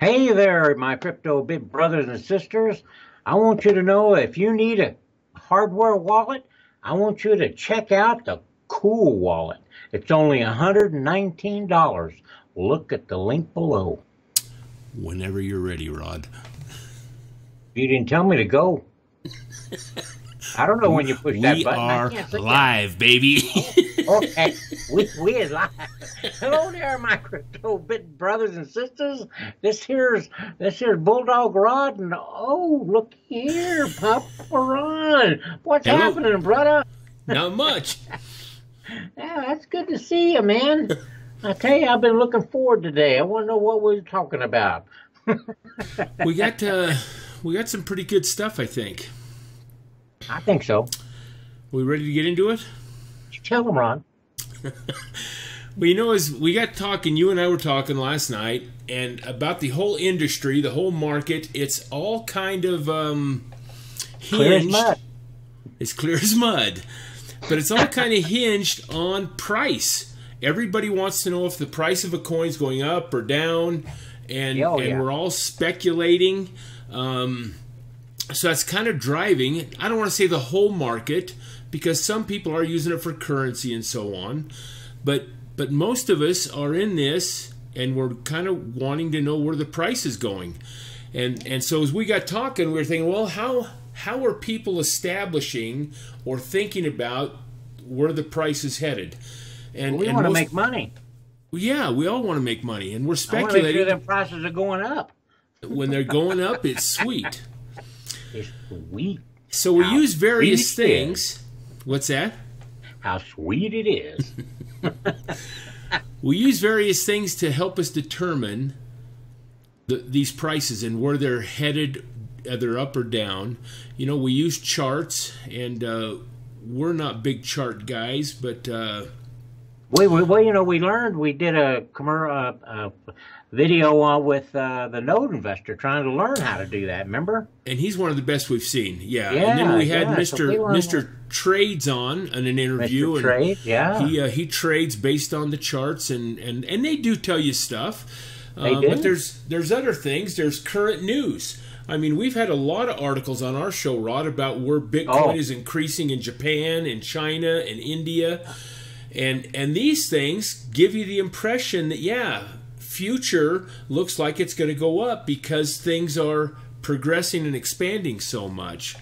Hey there, my crypto big brothers and sisters. I want you to know if you need a hardware wallet, I want you to check out the Cool Wallet. It's only $119. Look at the link below. Whenever you're ready, Rod. You didn't tell me to go. I don't know when you push that button. We are live, baby. Okay, we are live. Hello there, my crypto bit brothers and sisters. This here's Bulldog Rod, and oh, look here, Papa Ron. What's happening, brother? Not much. Yeah, that's good to see you, man. I tell you, I've been looking forward today. I want to know what we're talking about. we got some pretty good stuff, I think. I think so. We ready to get into it? You tell them, Ron. Well, you know, as we got talking, you and I were talking last night, and about the whole industry, the whole market, it's all kind of clear as mud. It's clear as mud. But it's all kind of hinged on price. Everybody wants to know if the price of a coin's going up or down, and, we're all speculating. So that's kind of driving, I don't want to say the whole market, because some people are using it for currency and so on. But most of us are in this, and we're kind of wanting to know where the price is going. And so as we got talking, we were thinking, well, how are people establishing or thinking about where the price is headed? And well, we want to make money. Yeah, we all want to make money, and we're speculating. I want to make sure that prices are going up. When they're going up, it's sweet. It's sweet. So we use various things. What's that? How sweet it is. We use various things to help us determine these prices and where they're headed, either up or down. You know, we use charts, and we're not big chart guys, but well, you know, we learned. We did a video with the node investor trying to learn how to do that. Remember? And he's one of the best we've seen. Yeah. Yeah, and then we had Mr. Trades on in an interview. Mr. Trade, yeah. He trades based on the charts, and they do tell you stuff. They do. But there's other things. There's current news. I mean, we've had a lot of articles on our show, Rod, about where Bitcoin is increasing in Japan, and China, and India, and these things give you the impression that future looks like it's going to go up because things are progressing and expanding so much.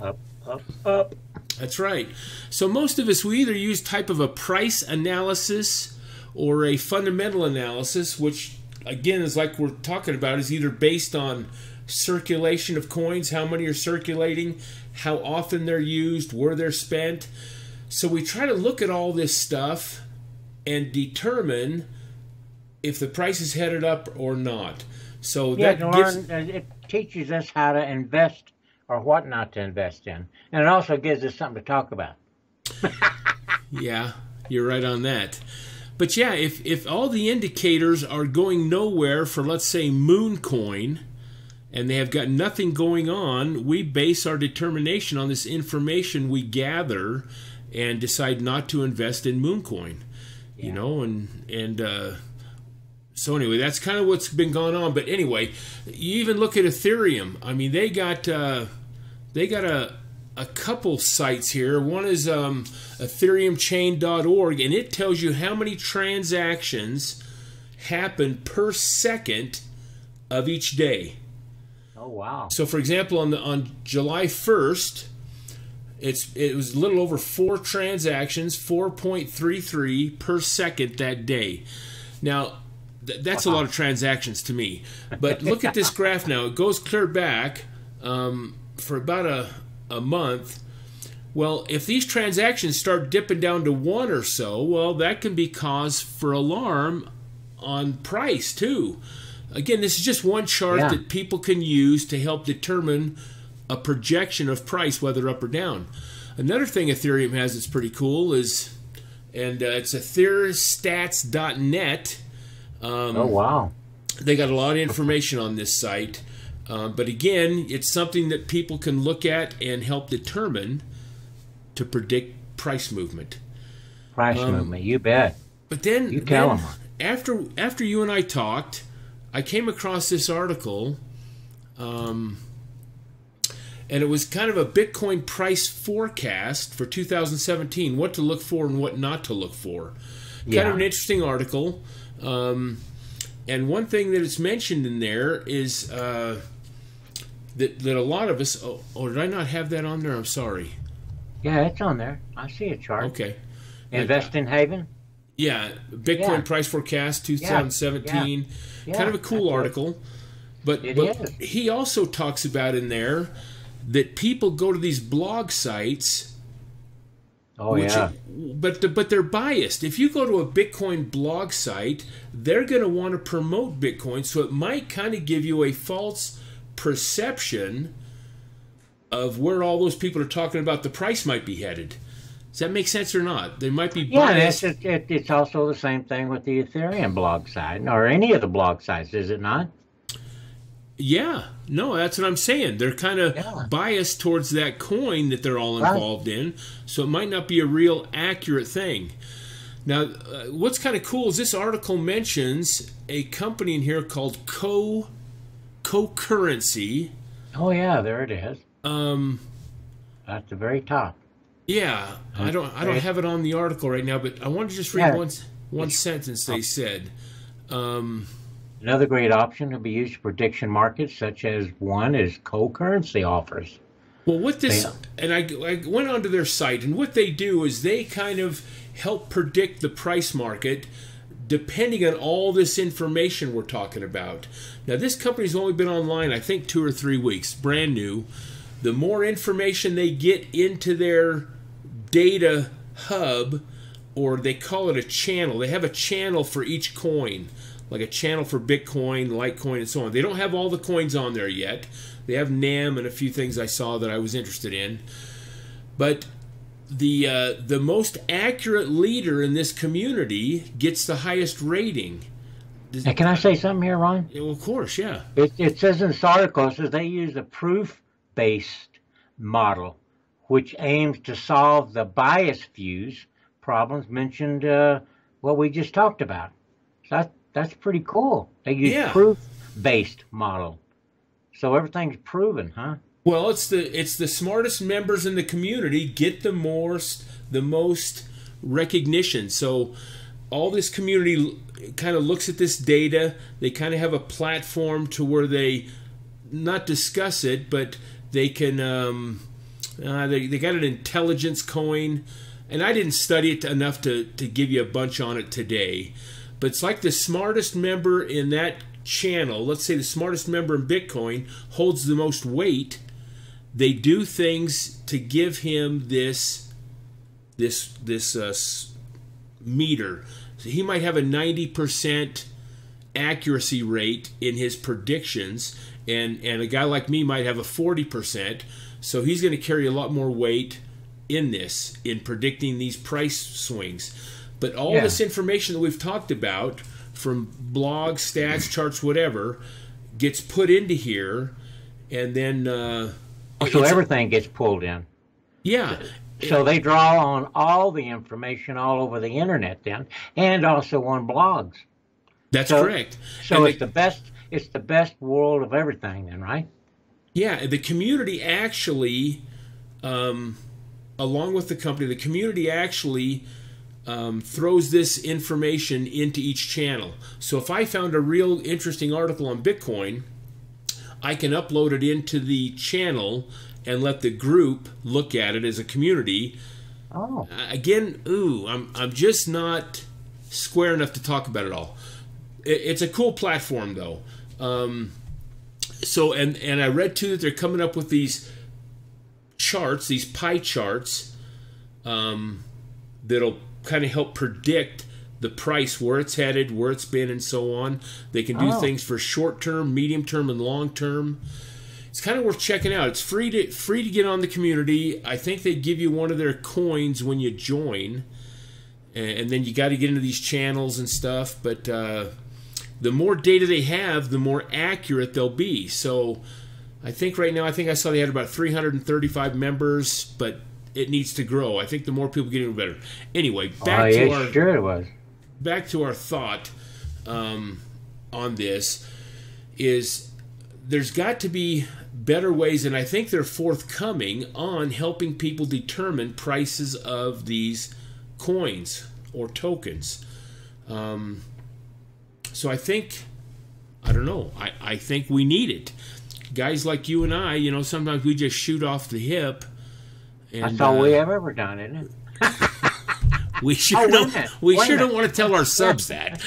Up, up, up. That's right. So most of us, we either use type of a price analysis or a fundamental analysis, which again is like we're talking about, is either based on circulation of coins, how many are circulating, how often they're used, where they're spent. So we try to look at all this stuff and determine if the price is headed up or not. So that it teaches us how to invest or what not to invest in. And it also gives us something to talk about. Yeah, you're right on that. But yeah, if all the indicators are going nowhere for, let's say, MoonCoin, and they have got nothing going on, we base our determination on this information we gather and decide not to invest in MoonCoin. Yeah. You know, so anyway, that's kind of what's been going on. But anyway, you even look at Ethereum. I mean, they got a couple sites here. One is EthereumChain.org, and it tells you how many transactions happen per second of each day. Oh wow! So for example, on July 1st, it was a little over 4 transactions, 4.33 per second that day. Now, that's a lot of transactions to me. But look at this graph now. It goes clear back for about a month. Well, if these transactions start dipping down to 1 or so, well, that can be cause for alarm on price too. Again, this is just one chart that people can use to help determine a projection of price, whether up or down. Another thing Ethereum has that's pretty cool is, and it's etherstats.net. Oh wow! They got a lot of information on this site, but again, it's something that people can look at and help determine to predict price movement. Price movement, you bet. But then, after you and I talked, I came across this article, and it was kind of a Bitcoin price forecast for 2017, what to look for and what not to look for. Yeah. Kind of an interesting article. And one thing that it's mentioned in there is that a lot of us... Oh, did I not have that on there? I'm sorry. Yeah, it's on there. I see a chart. Okay. Invest in Haven? Yeah. Bitcoin price forecast 2017. Yeah. Yeah. Kind of a cool article. But he also talks about in there that people go to these blog sites... Oh, yeah. But they're biased. If you go to a Bitcoin blog site, they're going to want to promote Bitcoin, so it might kind of give you a false perception of where all those people are talking about the price might be headed. Does that make sense or not? They might be biased. Yeah, it's also the same thing with the Ethereum blog site, or any of the blog sites, is it not? Yeah. No, that's what I'm saying. They're kind of biased towards that coin that they're all involved in, so it might not be a real accurate thing. Now, what's kind of cool is this article mentions a company in here called KoCurrency. Oh, yeah, there it is. At the very top. Yeah. I don't have it on the article right now, but I want to just read one sentence they said. Another great option to be used for prediction markets, such as one is KoCurrency offers. Well, what this, and I went onto their site, and what they do is they kind of help predict the price market depending on all this information we're talking about. Now, this company's only been online, I think, 2 or 3 weeks, brand new. The more information they get into their data hub, or they call it a channel, they have a channel for each coin. Like a channel for Bitcoin, Litecoin, and so on. They don't have all the coins on there yet. They have NEM and a few things I saw that I was interested in. But the most accurate leader in this community gets the highest rating. Now, can I say something here, Ron? Yeah, well, of course, yeah. It says in this article, it says they use a proof-based model, which aims to solve the bias views problems mentioned, what we just talked about. So that's pretty cool. They use proof-based model, so everything's proven, huh? Well, it's the smartest members in the community get the most recognition. So all this community kind of looks at this data. They kind of have a platform to where they not discuss it, but they can. They got an intelligence coin, and I didn't study it enough to give you a bunch on it today. But it's like the smartest member in that channel, let's say the smartest member in Bitcoin, holds the most weight. They do things to give him this meter. So he might have a 90% accuracy rate in his predictions, and a guy like me might have a 40%. So he's going to carry a lot more weight in this, in predicting these price swings. But all this information that we've talked about from blogs, stats, charts, whatever, gets put into here, and then... so everything gets pulled in. Yeah. So they draw on all the information all over the internet then, and also on blogs. That's correct. So it's the best world of everything then, right? Yeah, the community actually, along with the company, the community actually... throws this information into each channel. So if I found a real interesting article on Bitcoin, I can upload it into the channel and let the group look at it as a community. Oh. Again, I'm just not square enough to talk about it all. It's a cool platform though. And I read too that they're coming up with these charts, these pie charts, that'll kind of help predict the price, where it's headed, where it's been, and so on. They can do things for short-term, medium-term, and long-term. It's kind of worth checking out. It's free to get on the community. I think they give you one of their coins when you join, and then you got to get into these channels and stuff. But the more data they have, the more accurate they'll be. So I think right now, I think I saw they had about 335 members, but it needs to grow. I think the more people get it, the better. Anyway, back to our thought on this. is there's got to be better ways, and I think they're forthcoming, on helping people determine prices of these coins or tokens. So I think, I don't know, I think we need it. Guys like you and I, you know, sometimes we just shoot off the hip. And that's all we have ever done, isn't it? We sure don't want to tell our subs that.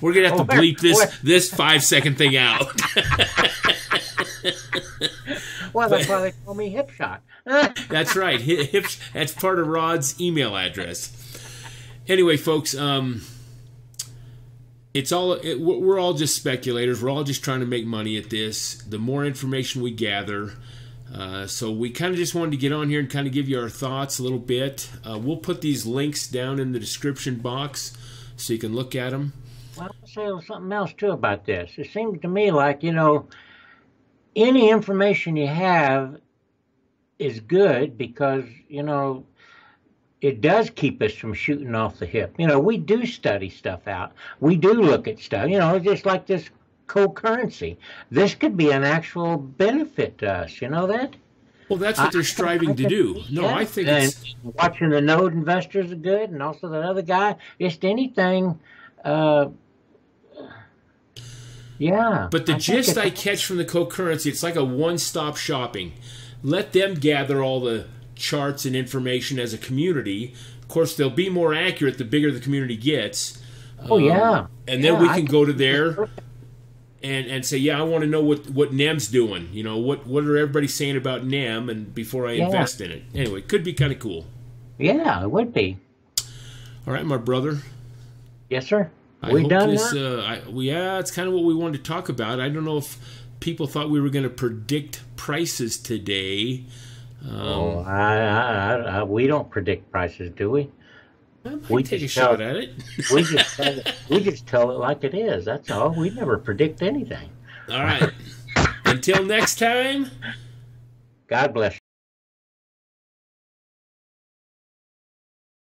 We're going to have to bleep this 5-second thing out. Well, that's why they call me Hipshot. That's right. That's part of Rod's email address. Anyway, folks, we're all just speculators. We're all just trying to make money at this. The more information we gather. So we kind of just wanted to get on here and kind of give you our thoughts a little bit. We'll put these links down in the description box so you can look at them. Well, I'll say something else too about this. It seems to me like, you know, any information you have is good because, you know, it does keep us from shooting off the hip. You know, we do study stuff out. We do look at stuff, you know, just like this KoCurrency. This could be an actual benefit to us, you know that? Well, that's what they're striving to do. No, I think it's... Watching the node investors are good, and also that other guy. Just anything, yeah. But the gist I catch from the KoCurrency, it's like a one-stop shopping. Let them gather all the charts and information as a community. Of course, they'll be more accurate the bigger the community gets. Oh, yeah. And then we can go to their... And say, yeah, I want to know what NEM's doing. You know, what are everybody saying about NEM, and before I invest in it. Anyway, it could be kind of cool. Yeah, it would be. All right, my brother. Yes, sir. We done this, yeah, it's kind of what we wanted to talk about. I don't know if people thought we were going to predict prices today. Oh, we don't predict prices, do we? We take a shot at it. we just tell it like it is. That's all. We never predict anything. All right. Until next time. God bless you.